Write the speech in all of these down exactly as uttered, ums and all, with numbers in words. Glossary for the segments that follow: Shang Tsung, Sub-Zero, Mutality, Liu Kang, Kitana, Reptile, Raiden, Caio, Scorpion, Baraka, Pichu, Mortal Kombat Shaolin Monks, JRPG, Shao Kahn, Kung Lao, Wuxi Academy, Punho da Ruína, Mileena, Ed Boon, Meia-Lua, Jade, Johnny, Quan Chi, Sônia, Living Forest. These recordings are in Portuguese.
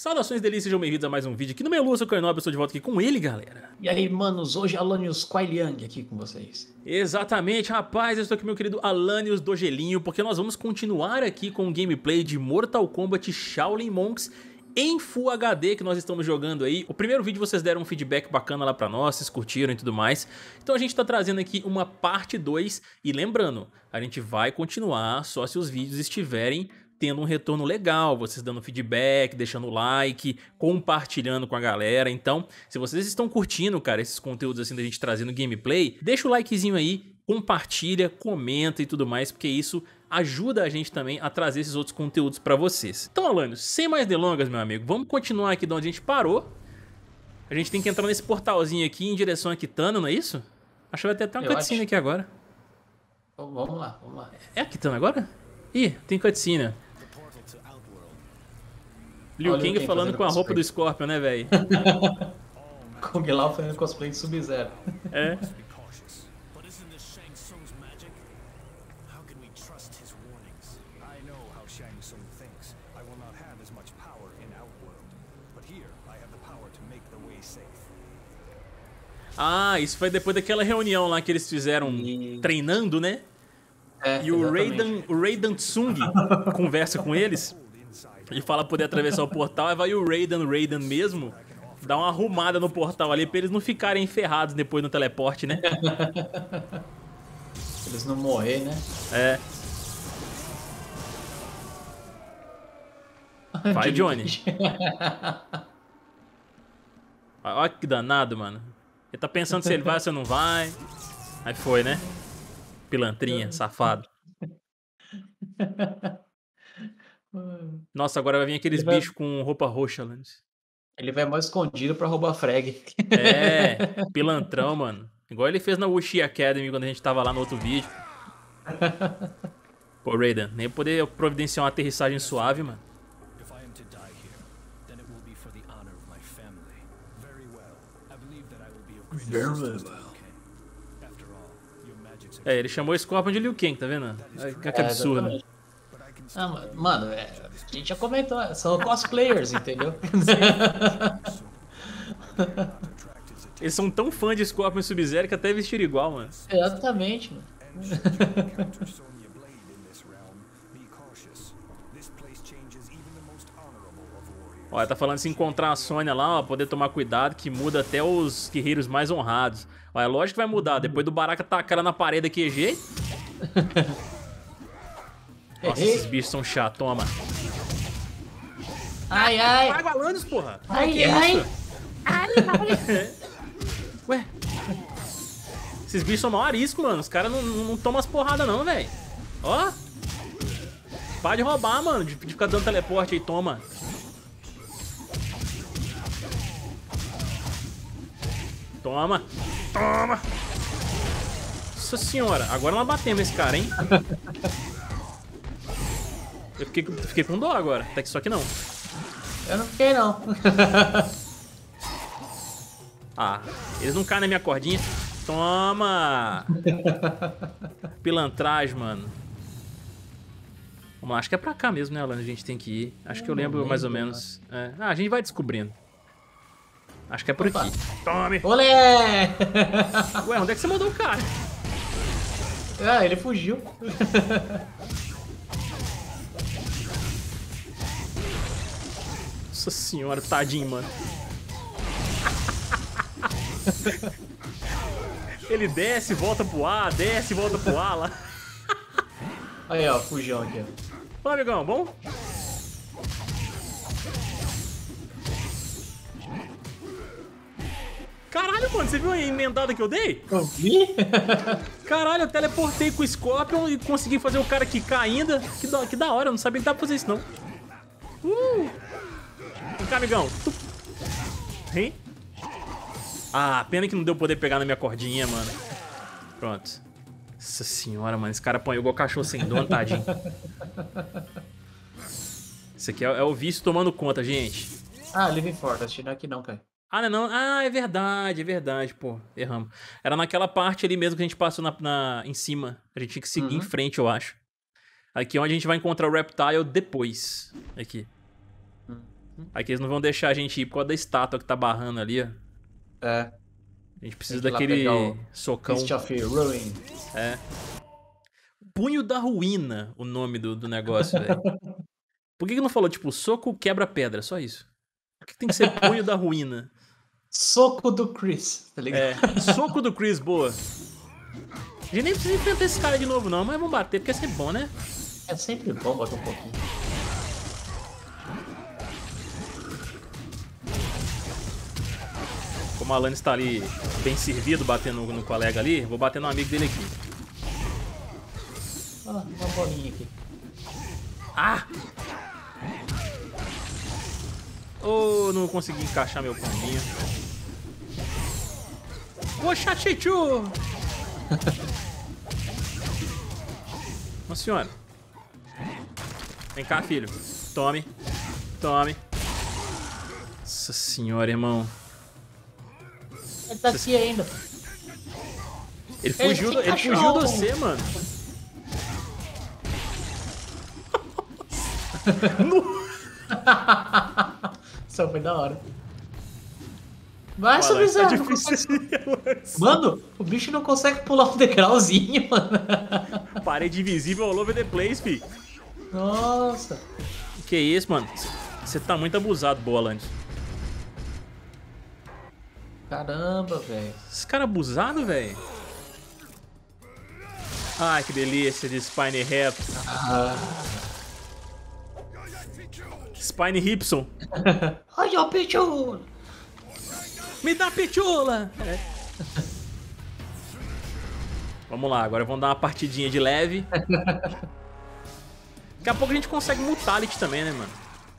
Saudações delícias, sejam bem-vindos a mais um vídeo aqui no Meia-Lua, eu sou o Caio, eu estou de volta aqui com ele, galera. E aí, manos, hoje Alanios Quailiang aqui com vocês. Exatamente, rapaz, eu estou aqui meu querido Alanios do Gelinho, porque nós vamos continuar aqui com o gameplay de Mortal Kombat Shaolin Monks em Full H D que nós estamos jogando aí. O primeiro vídeo vocês deram um feedback bacana lá pra nós, vocês curtiram e tudo mais. Então a gente tá trazendo aqui uma parte dois e lembrando, a gente vai continuar só se os vídeos estiverem tendo um retorno legal, vocês dando feedback, deixando like, compartilhando com a galera. Então, se vocês estão curtindo, cara, esses conteúdos assim da gente trazendo gameplay, deixa o likezinho aí, compartilha, comenta e tudo mais, porque isso ajuda a gente também a trazer esses outros conteúdos pra vocês. Então, Alanios, sem mais delongas, meu amigo, vamos continuar aqui de onde a gente parou. A gente tem que entrar nesse portalzinho aqui em direção a Kitana, não é isso? Acho que vai ter até uma Eu cutscene acho. aqui agora. Então, vamos lá, vamos lá. É a Kitana agora? Ih, tem cutscene. Liu Kang falando com a roupa do Scorpion, né, velho? Kung Lao fazendo cosplay de Sub-Zero. É. Ah, isso foi depois daquela reunião lá que eles fizeram e... treinando, né? É, e o Raiden, o Raiden Tsung conversa com eles. E fala poder atravessar o portal, aí vai o Raiden, Raiden mesmo, dá uma arrumada no portal ali pra eles não ficarem ferrados depois no teleporte, né? Eles não morrerem, né? É. Vai, Johnny. Olha que danado, mano. Ele tá pensando se ele vai ou se não vai. Aí foi, né? Pilantrinha, safado. Nossa, agora vai vir aqueles vai... bichos com roupa roxa, Alanios. Ele vai mais escondido pra roubar frag. É, pilantrão, mano. Igual ele fez na Wuxi Academy quando a gente tava lá no outro vídeo. Pô, Raiden, nem poder providenciar uma aterrissagem suave, mano. É, ele chamou o Scorpion de Liu Kang, tá vendo? É, que absurdo, né? Ah, mano, é, a gente já comentou, são cosplayers, entendeu? Eles são tão fã de Scorpion e Sub-Zero que até vestiram igual, mano. Exatamente, mano. Ó, tá falando se encontrar a Sônia lá, ó, poder tomar cuidado que muda até os guerreiros mais honrados. Ó, é lógico que vai mudar, depois do Baraka tacar ela na parede aqui, é jeito. Nossa, esses bichos são chatos, toma. Ai, ai. Vai, Alanios, porra. Ai, ai. Ai, ai. Ué. Esses bichos são maior arisco, mano. Os caras não, não tomam as porradas, não, velho. Ó. Para de roubar, mano. De, de ficar dando teleporte aí, toma. Toma. Toma. Nossa senhora. Agora nós batemos esse cara, hein? Eu fiquei, fiquei com dó agora, até que só que não. Eu não fiquei, não. Ah, eles não caem na minha cordinha. Toma! Pilantragem, mano. Vamos lá, acho que é pra cá mesmo, né, Alanios? A gente tem que ir. Acho que eu lembro mais ou menos. É. Ah, a gente vai descobrindo. Acho que é por Opa. aqui. Tome! Olé! Ué, onde é que você mandou o cara? Ah, ele fugiu. Nossa senhora, tadinho, mano. Ele desce, volta pro ar, desce, volta pro ar lá. Aí, ó, fujão aqui. Fala, amigão, bom? Caralho, mano, você viu a emendada que eu dei? Eu vi? Caralho, eu teleportei com o Scorpion e consegui fazer o cara quicar ainda. Que da, que da hora, eu não sabia que dava pra fazer isso, não. Uh! Vem cá, amigão. Hein? Ah, pena que não deu poder pegar na minha cordinha, mano. Pronto. Nossa senhora, mano. Esse cara apanhou igual cachorro sem dono, tadinho. Isso aqui é, é o vício tomando conta, gente. Ah, Living Forest. Não é aqui não, cara. Ah, não, não. Ah, é verdade, é verdade, pô. Erramos. Era naquela parte ali mesmo que a gente passou na, na, em cima. A gente tinha que seguir uhum. em frente, eu acho. Aqui é onde a gente vai encontrar o Reptile depois. Aqui. Aqui eles não vão deixar a gente ir por causa da estátua que tá barrando ali, ó. É. A gente precisa Tem daquele socão. Ruin. É. Punho da Ruína, o nome do, do negócio, velho. Por que que não falou, tipo, soco quebra-pedra? Só isso. Por que tem que ser punho da ruína? Soco do Chris, tá ligado? É, soco do Chris, boa. A gente nem precisa enfrentar esse cara de novo, não, mas vamos bater, porque é sempre bom, né? É sempre bom bater um pouquinho. Como o Alan está ali bem servido, batendo no colega ali, vou bater no amigo dele aqui. Ah, uma bolinha aqui. Ah! Oh, não consegui encaixar meu combinho. Poxa, Chichu! Uma senhora. Vem cá, filho. Tome. Tome. Nossa senhora, irmão. Ele tá aqui ainda. Ele fugiu, ele fugiu de você, mano. Só foi da hora. Vai, Sub-Zero. Mano, o bicho não consegue pular um degrauzinho, mano. Parede invisível all over the place, fi. Nossa. Que isso, mano? Você tá muito abusado, Boland. Caramba, velho. Esse cara abusado, velho. Ai, que delícia de Spine Rap. Ah. Spine Ripson. Olha o pichula. Me dá pichula. É. Vamos lá, agora vamos dar uma partidinha de leve. Daqui a pouco a gente consegue Mutality também, né, mano?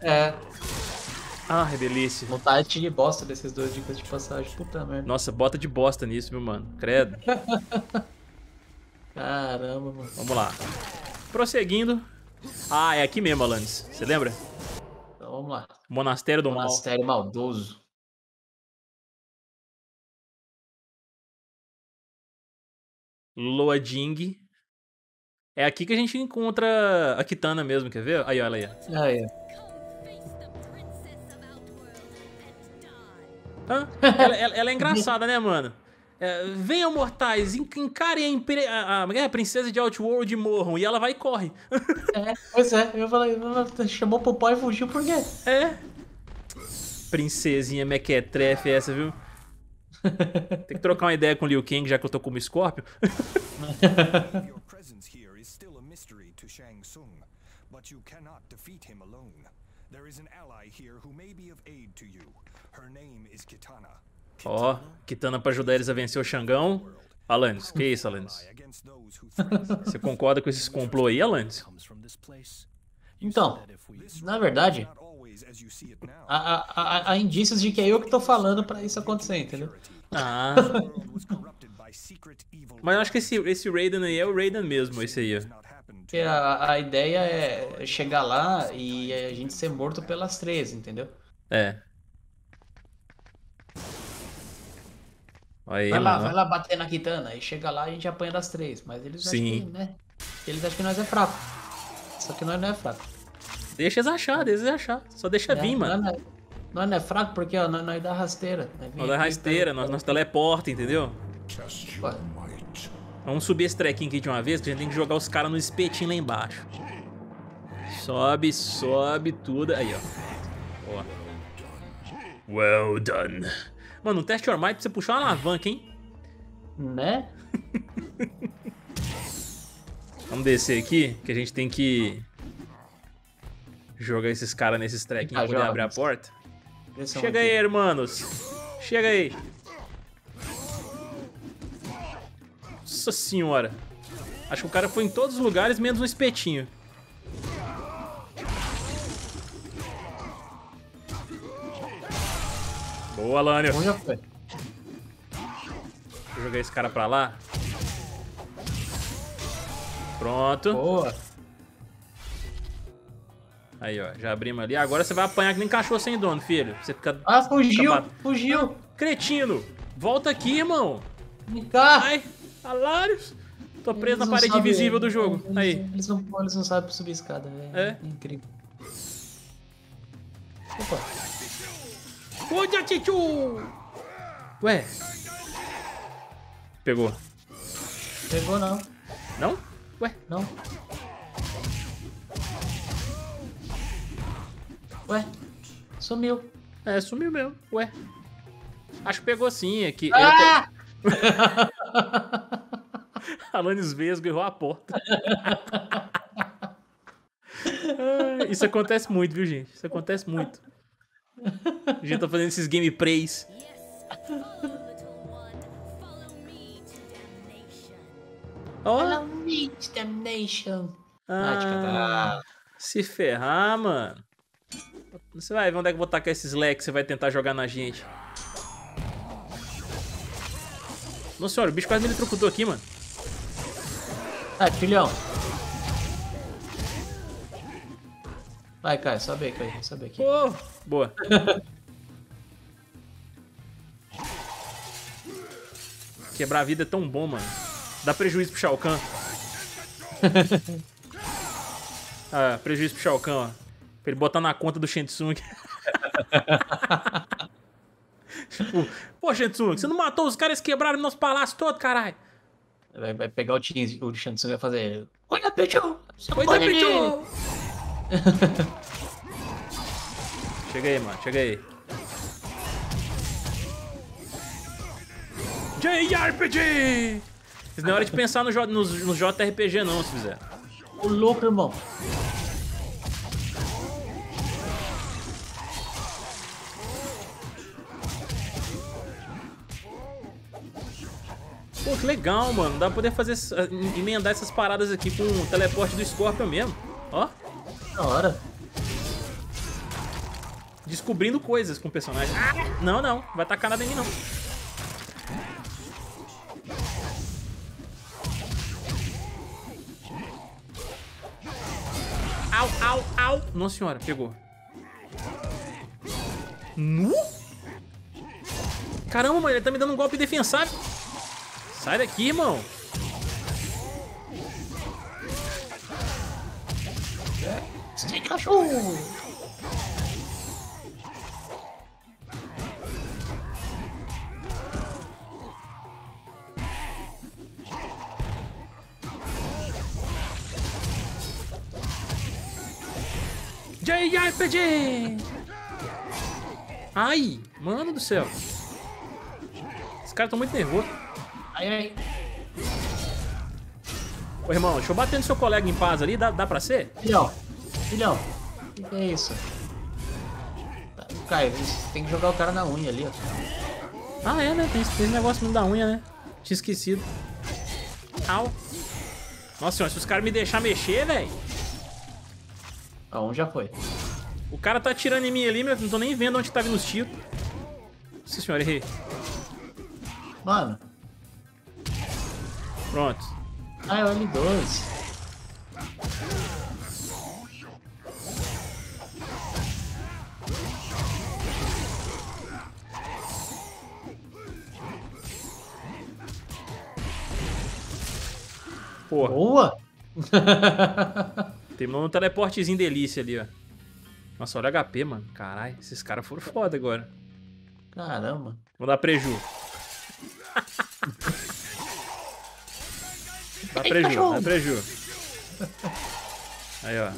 É. Ah, que delícia. Mutality de bosta desses dois, dicas de passagem. Puta merda. Nossa, bota de bosta nisso, meu mano. Credo. Caramba, mano. Vamos lá. Prosseguindo. Ah, é aqui mesmo, Alanis. Você lembra? Então vamos lá. Monastério do Mal. Monastério maldoso. Loa Jing. É aqui que a gente encontra a Kitana mesmo, quer ver? Aí, olha aí. Ah, é. Ah, ela, ela, ela é engraçada, né, mano? É, venham, mortais, encarem a, a, a princesa de Outworld e morram. E ela vai e corre. É, pois é. Eu falei, chamou pro pai e fugiu por quê? É. Princesinha mequetrefe essa, viu? Tem que trocar uma ideia com o Liu Kang, já que eu tô como Scorpion. Your presence here is still a mystery to Shang Tsung, but you cannot defeat him alone. There is an ally here who may be of aid to you. Her name is Kitana. Ó, oh, Kitana pra ajudar eles a vencer o Xangão. Alanis, que isso, Alanis? Você concorda com esses complô aí, Alanis? Então, na verdade, há indícios de que é eu que tô falando pra isso acontecer, entendeu? Ah. Mas eu acho que esse, esse Raiden aí é o Raiden mesmo, esse aí. Porque a, a ideia é chegar lá e a gente ser morto pelas três, entendeu? É. Aí, vai lá, mano. Vai lá bater na Kitana e chega lá e a gente apanha das três, mas eles Sim. acham que, né? Eles acham que nós é fraco. Só que nós não é fraco. Deixa eles achar, deixa eles achar. Só deixa é, vir, nós mano. Não é, nós não é fraco porque ó, nós, nós dá rasteira. Nós, nós dá rasteira, nós, nós teleporta, entendeu? Ué. Vamos subir esse trequinho aqui de uma vez, que a gente tem que jogar os caras no espetinho lá embaixo. Sobe, sobe tudo. Aí, ó. Ó. Well done. Mano, um teste Your Might pra você puxar uma alavanca, hein? Né? Vamos descer aqui, que a gente tem que jogar esses caras nesses trequinhos pra ah, poder abrir a porta. Pressão Chega aqui. aí, hermanos. Chega aí. Nossa senhora. Acho que o cara foi em todos os lugares, menos um espetinho. Boa, Alânio. Vou jogar esse cara pra lá. Pronto. Boa. Aí, ó. Já abrimos ali. Agora você vai apanhar que nem cachorro sem dono, filho. Você fica... Ah, fugiu. Fica fugiu. Cretino. Volta aqui, irmão. Vem cá. Ai, Alânio. Tô preso eles na parede invisível ele. do jogo. Eles, aí. Eles não, eles não sabem subir escada, velho. É? É incrível. Opa. Olha, Tchu! Ué. Pegou. Pegou não. Não? Ué, não. Ué, sumiu. É, sumiu mesmo. Ué. Acho que pegou sim. É que ah! eu tô... Alanis Vesgo errou a porta. Isso acontece muito, viu, gente? Isso acontece muito. A gente tá fazendo esses gameplays. Follow me to damnation. Ah, se ferrar, mano. Você vai ver onde é que eu vou tacar esses leques que você vai tentar jogar na gente. Nossa senhora, o bicho quase me eletrocutou aqui, mano. Ah, filhão. Vai, Caio, sobe aí, Caio, sobe aqui. Oh, boa. Quebrar a vida é tão bom, mano. Dá prejuízo pro Shao Kahn. Ah, prejuízo pro Shao Kahn, ó. Pra ele botar na conta do Shang Tsung. Tipo, pô, Shang Tsung, você não matou os caras que quebraram nosso palácio todo, caralho. Vai, vai pegar o Shang o Shang Tsung vai fazer... Coisa, Pichu! Coisa, Pichu! Chega aí, mano, chega aí. J R P G! Isso não é hora de pensar no, no, no J R P G não, se fizer. Ô louco, irmão. Pô, que legal, mano. Dá pra poder fazer, emendar essas paradas aqui com o teleporte do Scorpion mesmo. Ó. Na hora. Descobrindo coisas com o personagem. Ah, não, não. Vai tacar nada em mim, não. Au, au, au. Nossa senhora, pegou. Nu? Caramba, mano. Ele tá me dando um golpe defensável. Sai daqui, irmão. Sem cachorro! J R P G! Ai, mano do céu! Esses caras estão muito nervosos. Ai, ai. Ô, irmão, deixa eu bater no seu colega em paz ali. Dá, dá pra ser? Não. Filhão, o que é isso? Caio, tem que jogar o cara na unha ali, ó. Ah, é, né? Tem esse negócio mesmo da unha, né? Tinha esquecido. Au. Nossa senhora, se os caras me deixarem mexer, velho. Ah, um já foi. O cara tá atirando em mim ali, mas não tô nem vendo onde tá vindo os tiros. Nossa senhora, errei. Mano. Pronto. Ah, é o L doze. Porra. Boa! Terminou um teleportezinho delícia ali, ó. Nossa, olha o H P, mano. Caralho, esses caras foram foda agora. Caramba. Vou dar preju. Dá preju, dá preju. Aí, ó.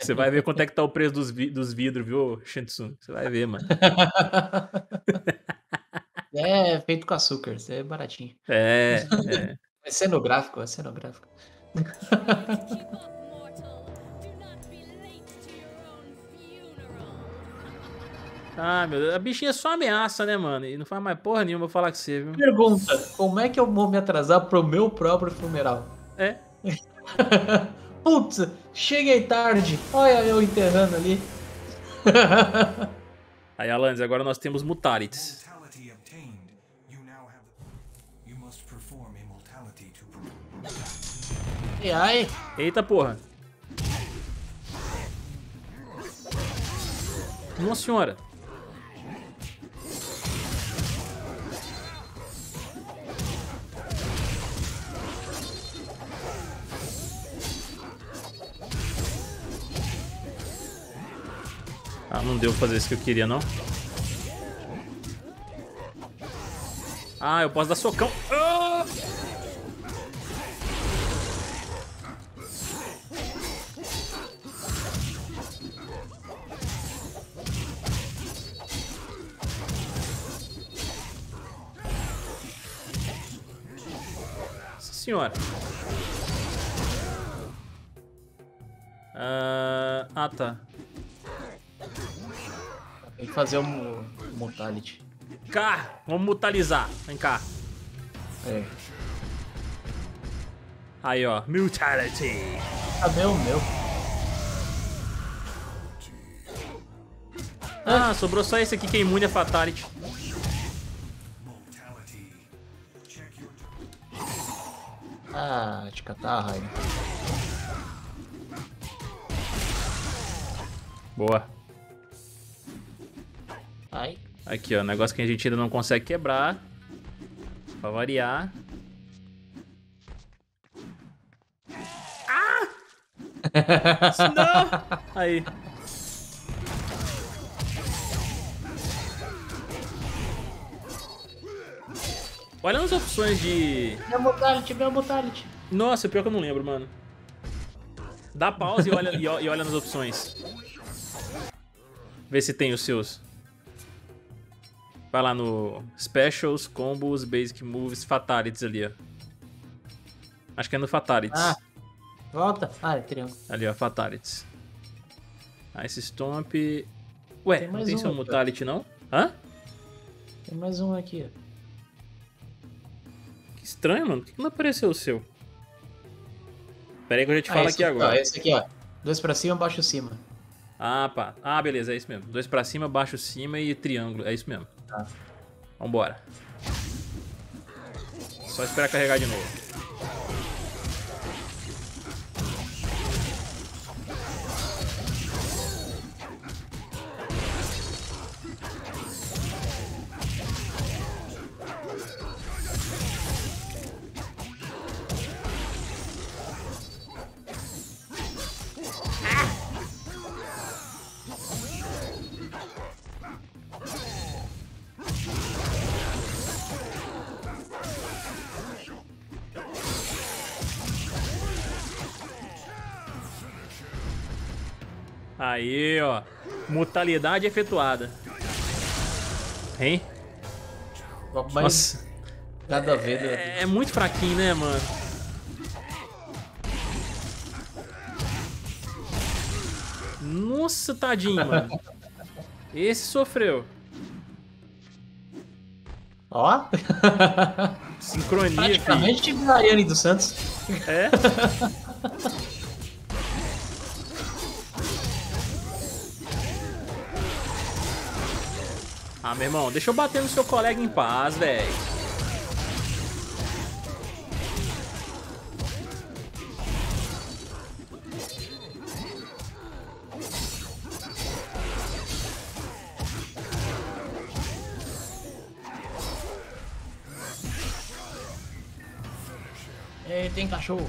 Você vai ver quanto é que tá o preço dos, vi dos vidros, viu, Shang Tsung? Você vai ver, mano. É feito com açúcar, isso é baratinho. É, é. É cenográfico, é cenográfico. Ah, meu Deus, a bichinha é só ameaça, né, mano? E não faz mais porra nenhuma, vou falar com você, viu? Pergunta, como é que eu vou me atrasar pro meu próprio funeral? É. Putz, cheguei tarde, olha eu enterrando ali. Aí, Alanis, agora nós temos Mutalites. Ai. Eita porra. Nossa senhora. Ah, não deu pra fazer isso que eu queria, não. Ah, eu posso dar socão. Ah! Nossa senhora. Ah, ah, tá. Tem que fazer um Mortality. Cá, vamos mutalizar. Vem cá. É. Aí, ó. Mutality. Cadê o meu? Ah, ah, sobrou só esse aqui que é imune a Fatality. Ah, te catar, Raiden. Boa. Ai. Aqui, ó, negócio que a gente ainda não consegue quebrar. Pra variar. Ah! Não! Aí. Olha as opções de... Meu Mortality, meu Mortality. Nossa, pior que eu não lembro, mano. Dá pausa e olha, e olha nas opções. Vê se tem os seus. Vai lá no Specials, Combos, Basic Moves, Fatalities ali, ó. Acho que é no Fatalities. Ah, volta. Ah, é triângulo. Ali, ó, Fatalities. Ah, esse Stomp... Ué, tem não tem um seu Mortality, não? Hã? Tem mais um aqui, ó. Que estranho, mano. Por que não apareceu o seu? Pera aí que eu já te ah, falo aqui agora. Ó, esse aqui, ó. Dois pra cima, baixo cima. Ah, pá. Ah, beleza, é isso mesmo. Dois pra cima, baixo cima e triângulo. É isso mesmo. Tá. Vambora. Só esperar carregar de novo. Aí, ó. Mortalidade efetuada. Hein? Mas nossa. Nada a ver, né? É muito fraquinho, né, mano? Nossa, tadinho, mano. Esse sofreu. Ó. Sincronia. Praticamente tive a Ariane dos Santos. É? Ah, meu irmão, deixa eu bater no seu colega em paz, velho. É, tem cachorro.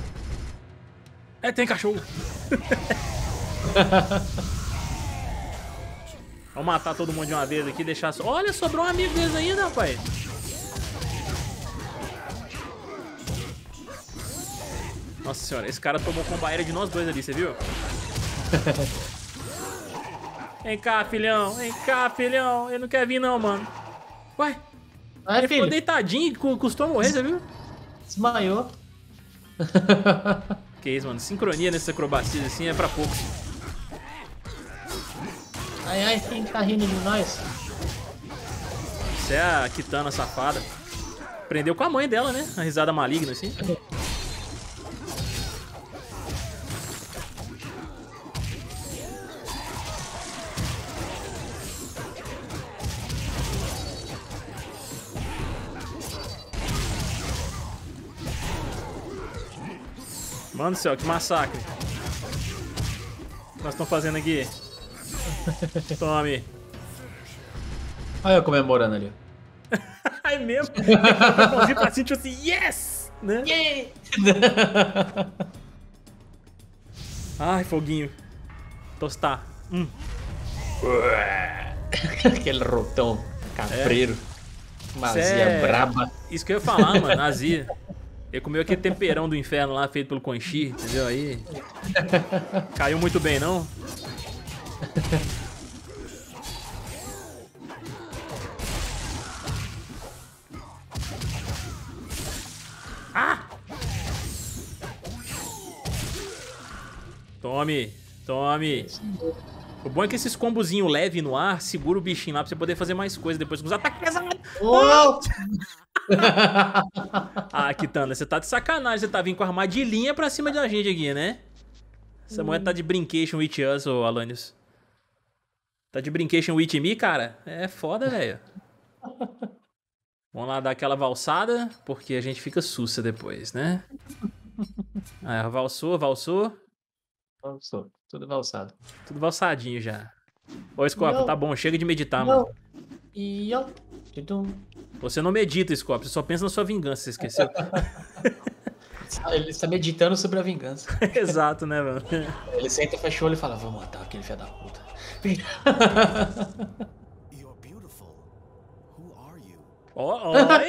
É, tem cachorro. Vamos matar todo mundo de uma vez aqui e deixar... So... Olha, sobrou um amigo deles ainda, rapaz. Nossa senhora, esse cara tomou combaeira de nós dois ali, você viu? Vem cá, filhão. Vem cá, filhão. Ele não quer vir não, mano. Ué? Ai, ele filho. Ficou deitadinho e custou morrer, você viu? Desmaiou. Que isso, mano. Sincronia nessas acrobacias assim é pra poucos. Ai, ai, quem tá rindo de nós? Isso é a Kitana safada. Prendeu com a mãe dela, né? A risada maligna, assim. Mano do céu, que massacre. O que nós estamos fazendo aqui? Tome. Olha eu comemorando ali. É mesmo? Eu pra sentir assim, yes! Né? Yeah! Ai, foguinho. Tostar. Hum. Aquele rotão capreiro. É. Uma azia é... braba. Isso que eu ia falar, mano, azia. Ele comeu aquele temperão do inferno lá, feito pelo Quan Chi, entendeu? Aí caiu muito bem, não? Ah! Tome, tome. O bom é que esses combozinhos leves no ar segura o bichinho lá pra você poder fazer mais coisa depois com os ataques pesados. Oh! Ah, Kitana, você tá de sacanagem. Você tá vindo com armadilhinha pra cima de a gente aqui, né? Essa hum. mulher tá de brincation with us, ô Alanios. Tá de brincation with me, cara? É foda, velho. Vamos lá dar aquela valsada, porque a gente fica sussa depois, né? Ah, valsou, valsou. Valsou, tudo valsado. Tudo valsadinho já. Ô, Scorpion, tá bom, chega de meditar, Yo. mano. Yo. Você não medita, Scorpion, você só pensa na sua vingança, você esqueceu? Ele está meditando sobre a vingança. Exato, né, mano? Ele senta, fecha o olho e fala, vou matar aquele filho da puta. Olha!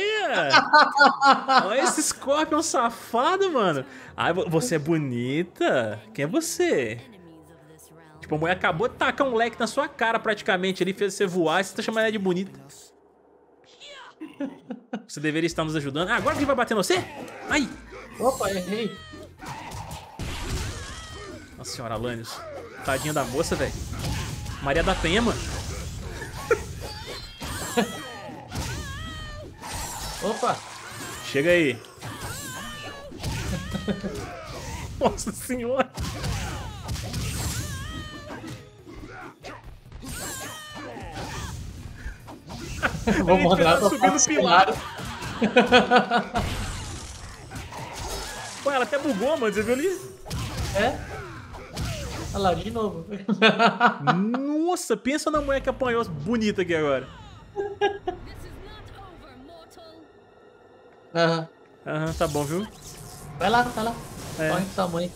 Olha esse Scorpion safado, mano! Ai, você é bonita? Quem é você? Tipo, a mulher acabou de tacar um leque na sua cara praticamente. Ele fez você voar e você tá chamando ela de bonita. Você deveria estar nos ajudando. Ah, agora quem vai bater no você? Ai! Opa, errei! Nossa senhora, Alanios. Tadinha da moça, velho. Maria da Penha, mano. Opa! Chega aí! Nossa senhora! Vou mandar ela subir no pilar! Pô, ela até bugou, mano, você viu ali? É? Olha lá, de novo. Nossa, pensa na mulher que apanhou bonita aqui agora. Aham. Aham, tá bom, viu? Vai lá, vai lá. É. Corre pra sua mãe.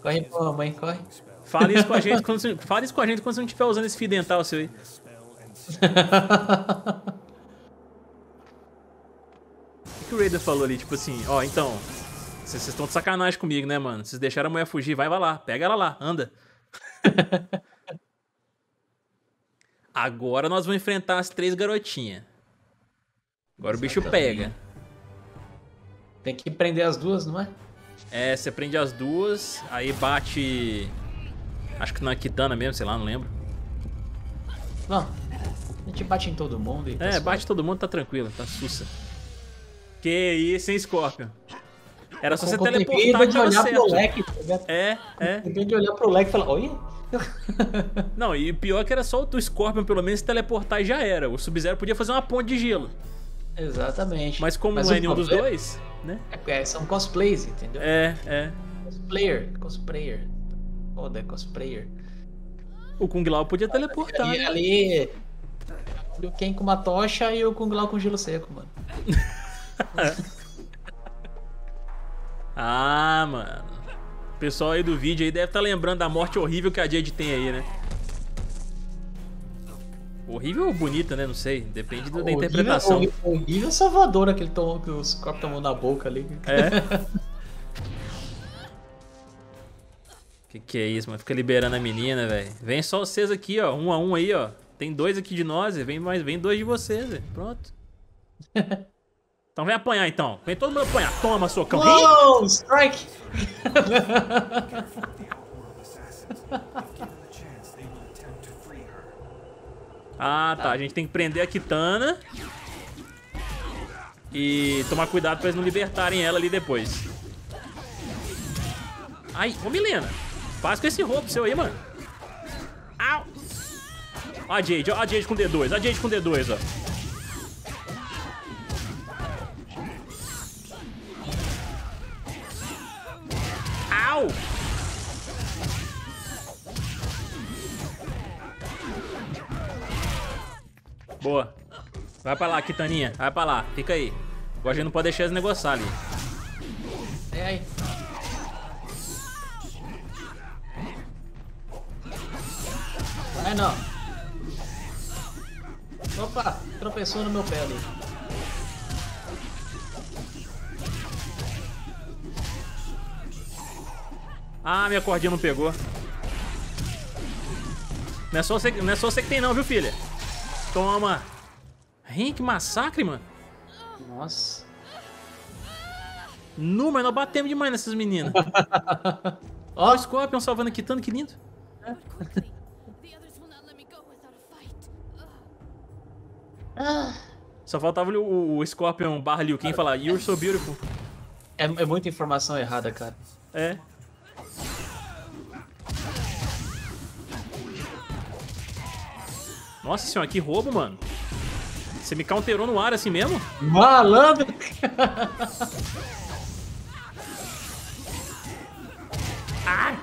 Corre pra mãe, corre. Fala isso com a gente quando você, fala isso com a gente quando você não estiver usando esse fio dental seu aí. O que o Raiden falou ali? Tipo assim, ó, então... Vocês estão de sacanagem comigo, né, mano? Vocês deixaram a mulher fugir. Vai, vai lá. Pega ela lá. Anda. Agora nós vamos enfrentar as três garotinhas. Agora o bicho pega. Tem que prender as duas, não é? É, você prende as duas, aí bate... Acho que na Kitana mesmo, sei lá, não lembro. Não, a gente bate em todo mundo e tá É, suave. Bate todo mundo, tá tranquilo, tá sussa. Que isso, hein, Scorpion? Era só você teleportar de olhar pro leque. É, é. Tem de olhar pro leque e falar, olha. Não, e pior que era só o Scorpion, pelo menos, teleportar e já era. O Sub-Zero podia fazer uma ponte de gelo. Exatamente. Mas como não é nenhum dos dois, né? É, são cosplays, entendeu? É, é. Cosplayer, cosplayer. Foda, cosplayer. O Kung Lao podia teleportar. E ali... O Ken com uma tocha e o Kung Lao com gelo seco, mano. Ah, mano. O pessoal aí do vídeo aí deve estar lembrando da morte horrível que a Jade tem aí, né? Horrível ou bonita, né? Não sei. Depende da, da horrível, interpretação. Horrível, horrível salvadora que ele tomou, que os corpos tomou na boca ali. É. Que que é isso, mano? Fica liberando a menina, velho. Vem só vocês aqui, ó. Um a um aí, ó. Tem dois aqui de nós. Vem mais, vem dois de vocês, velho. Pronto. Então vem apanhar, então. Vem todo mundo apanhar. Toma, socão. Oh, strike! Ah, tá. A gente tem que prender a Kitana e tomar cuidado pra eles não libertarem ela ali depois. Ai, ô Mileena, faz com esse roubo seu aí, mano. Au! Ó a Jade, ó a Jade com D dois, ó a Jade com D dois, ó. Au! Boa. Vai pra lá, Kitaninha. Vai pra lá. Fica aí. Agora a gente não pode deixar eles negociar ali. É aí. Vai não. Opa, tropeçou no meu pé ali. Ah, minha cordinha não pegou. Não é só você, não é só você que tem não, viu, filha? Toma. Hein, que massacre, mano. Nossa. Não, mas nós batemos demais nessas meninas. Ó, o Scorpion salvando a Kitana, que lindo. Só faltava o, o Scorpion barra Liu Kang falar, you're so beautiful. É, é muita informação errada, cara. É. Nossa senhora, que roubo, mano. Você me counterou no ar assim mesmo? Malandro! Ai!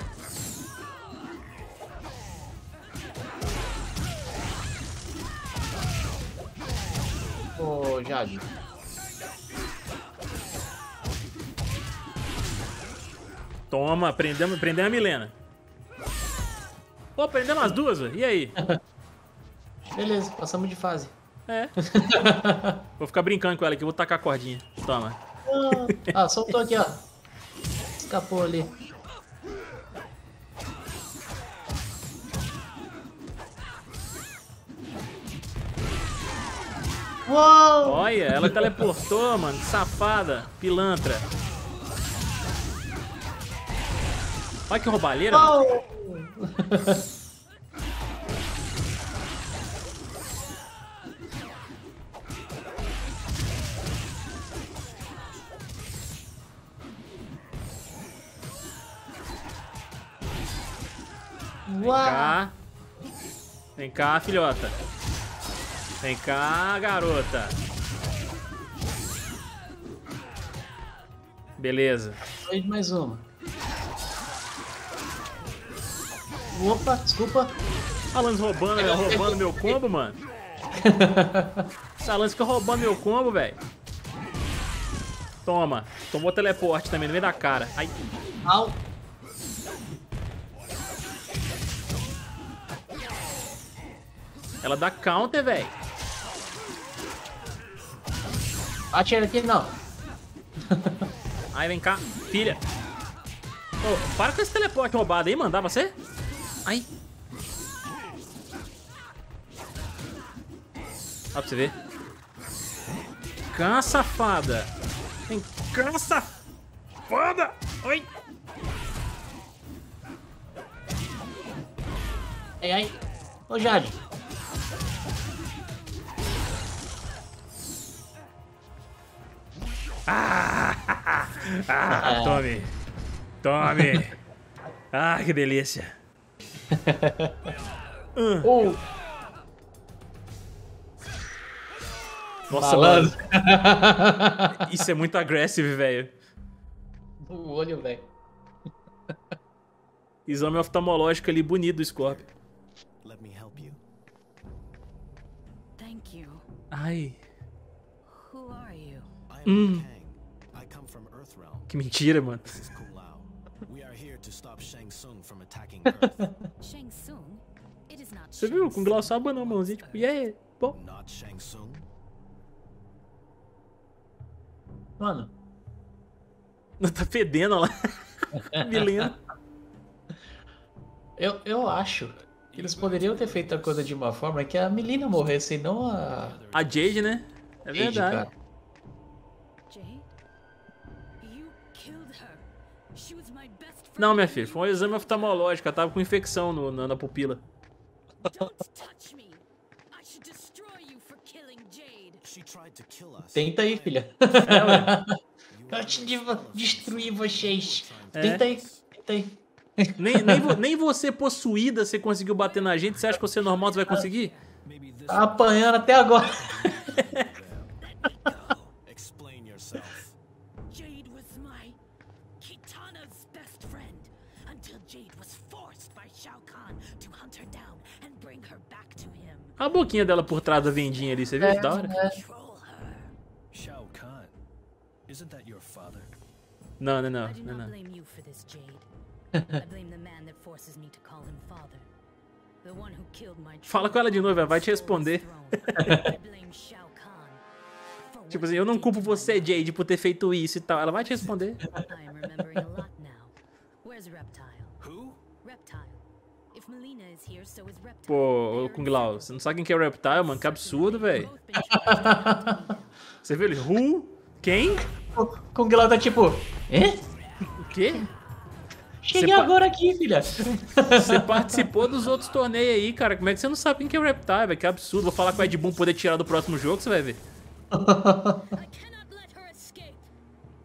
Ô, oh, Jade. Toma, prendemos, prendemos a Mileena. Pô, prendemos as duas, e aí? Beleza, passamos de fase. É. Vou ficar brincando com ela aqui, vou tacar a cordinha. Toma. Ah, soltou aqui, ó. Escapou ali. Uou! Olha, ela teleportou, mano. Safada, pilantra. Olha que roubalheira. Vem cá. Vem cá, filhota. Vem cá, garota. Beleza. Fez mais uma. Opa, desculpa. A Lance roubando, é, roubando é, meu combo, mano. Essa Lance fica roubando meu combo, velho. Toma. Tomou teleporte também, no meio da cara. Ai. Au. Ela dá counter, velho. Bate ele aqui, não. Aí, vem cá, filha. Oh, para com esse teleporte roubado aí, mano. Dá pra você? Aí. Dá pra você ver. Cá, safada. Vem cá, safada. Oi. Ai, ai. Ô, Jade. Ah, ah, ah, tome, tome. Ah, que delícia. Uh. Nossa, mano. Isso é muito agressivo, velho. O olho, velho. Exame oftalmológico ali, bonito do Scorpion. Let me help you. Thank you. Ai. Who are you? Hum. Que mentira, mano. This is Kung Lao. We are here to stop Shang Tsung from attacking Earth. Shang Tsung? It is not. Você viu? Kung Lao só abanou a mãozinha, tipo, e aí? Bom. Not Shang Tsung. Mano. Não tá fedendo lá. Mileena. Eu eu acho que eles poderiam ter feito a coisa de uma forma que a Mileena morresse e não a a Jade, né? É Jade, verdade. Cara. Não, minha filha, foi um exame oftalmológico, ela tava com infecção no, na, na pupila. Tenta aí, filha. É, eu te destruí vocês. É. Tenta aí, tenta aí. Nem, nem, vo, nem você possuída, você conseguiu bater na gente, você acha que você é normal, você vai conseguir? Tá apanhando até agora. A boquinha dela por trás da vendinha ali, você viu? É, da hora. É. Não, não, não, não, não. Fala com ela de novo, ela vai te responder. Tipo assim, eu não culpo você, Jade, por ter feito isso e tal. Ela vai te responder. Pô, Kung Lao, você não sabe quem que é o Reptile, mano? Que absurdo, velho. Você viu ele? Who? Quem? O Kung Lao tá tipo... Hã? O quê? Cheguei você agora pa... aqui, filha. Você participou dos outros torneios aí, cara. Como é que você não sabe quem que é o Reptile, velho? Que absurdo. Vou falar com o Ed Boon poder tirar do próximo jogo, você vai ver.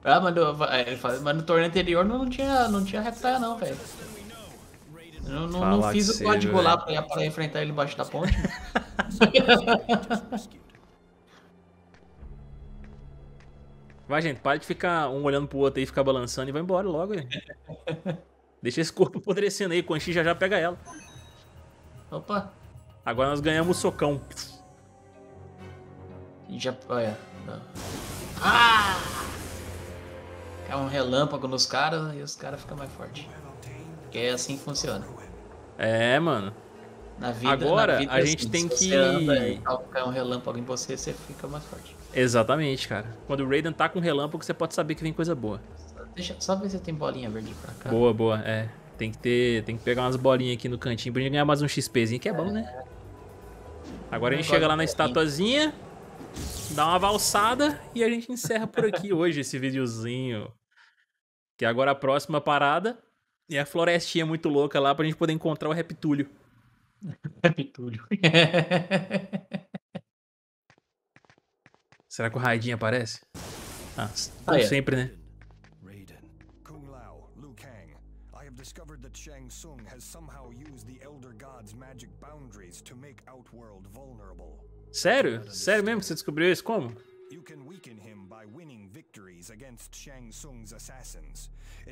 Ah, mas no, mas no torneio anterior não tinha, não tinha Reptile não, velho. Eu não, não fiz o código lá pra, pra enfrentar ele embaixo da ponte. Vai, gente, para de ficar um olhando pro outro aí, ficar balançando e vai embora logo, gente. Deixa esse corpo apodrecendo aí, Quan Chi já já pega ela. Opa. Agora nós ganhamos o socão. E já... olha... Não. Ah! É um relâmpago nos caras e os caras ficam mais fortes. Porque é assim que funciona. É, mano. Na vida, agora na vida, a gente assim, tem que... Cai um relâmpago em você, você fica mais forte. Exatamente, cara. Quando o Raiden tá com um relâmpago, você pode saber que vem coisa boa. Deixa, só ver se tem bolinha verde pra cá. Boa, boa, é. Tem que ter, tem que pegar umas bolinhas aqui no cantinho pra gente ganhar mais um XPzinho, que é, é bom, né? Agora a gente chega lá na estatuazinha, dá uma valsada e a gente encerra por aqui hoje esse videozinho. Que agora a próxima parada é a florestinha muito louca lá pra gente poder encontrar o Reptúlio. Reptúlio. Será que o Raiden aparece? Ah, como ah, é. sempre, né? Raiden, Kung Lao, Liu Kang. I have discovered that Shang Tsung has somehow used the Elder God's magic boundaries to make Outworld vulnerable. Sério? Sério mesmo que você descobriu isso? Como?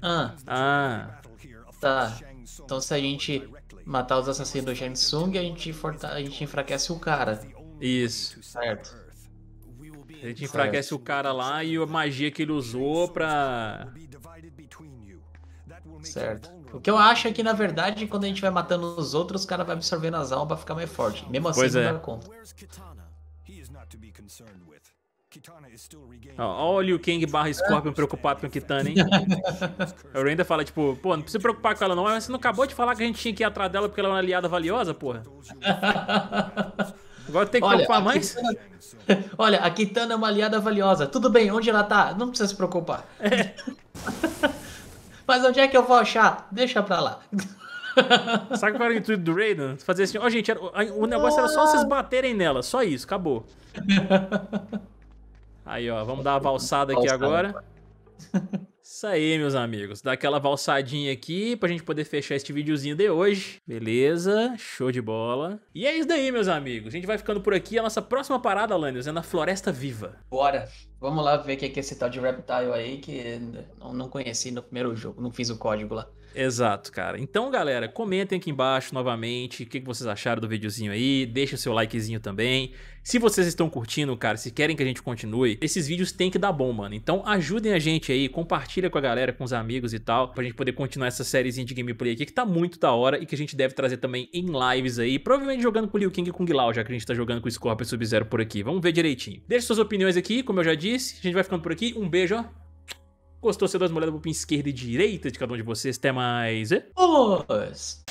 Ah, ah, tá. Então se a gente matar os assassinos do Shang Tsung, a gente, a gente enfraquece o cara. Isso. Certo. A gente enfraquece certo. o cara lá e a magia que ele usou pra... Certo. O que eu acho é que, na verdade, quando a gente vai matando os outros, o cara vai absorvendo as almas pra ficar mais forte. Mesmo assim, pois não é. dá conta. Ó, ó o Liu Kang barra Scorpion preocupado com a Kitana, hein? O Raiden fala, tipo, pô, não precisa preocupar com ela não, mas você não acabou de falar que a gente tinha que ir atrás dela porque ela é uma aliada valiosa, porra? Agora tem que Olha, preocupar mais? Kitana... Olha, a Kitana é uma aliada valiosa. Tudo bem, onde ela tá? Não precisa se preocupar. É. Mas onde é que eu vou achar? Deixa pra lá. Sabe qual era o intuito do Raiden? Fazer assim, ó, oh, gente, o negócio era só vocês baterem nela, só isso, acabou. Aí, ó, vamos dar uma valsada aqui agora. Isso aí, meus amigos. Dá aquela valsadinha aqui pra gente poder fechar este videozinho de hoje. Beleza, show de bola. E é isso daí, meus amigos. A gente vai ficando por aqui. A nossa próxima parada, Alanios, é na Floresta Viva. Bora. Vamos lá ver o que é esse tal de Reptile aí que eu não conheci no primeiro jogo. Não fiz o código lá. Exato, cara. Então, galera, comentem aqui embaixo novamente o que vocês acharam do videozinho aí. Deixa o seu likezinho também. Se vocês estão curtindo, cara, se querem que a gente continue, esses vídeos tem que dar bom, mano. Então, ajudem a gente aí, compartilha com a galera, com os amigos e tal, pra gente poder continuar essa sériezinha de gameplay aqui, que tá muito da hora e que a gente deve trazer também em lives aí, provavelmente jogando com o Liu Kang e Kung Lao, já que a gente tá jogando com o Scorpion e Sub-Zero por aqui. Vamos ver direitinho. Deixa suas opiniões aqui, como eu já disse. A gente vai ficando por aqui. Um beijo, ó. Gostou? Você dá uma olhada pro pin esquerda e direita de cada um de vocês. Até mais. Os.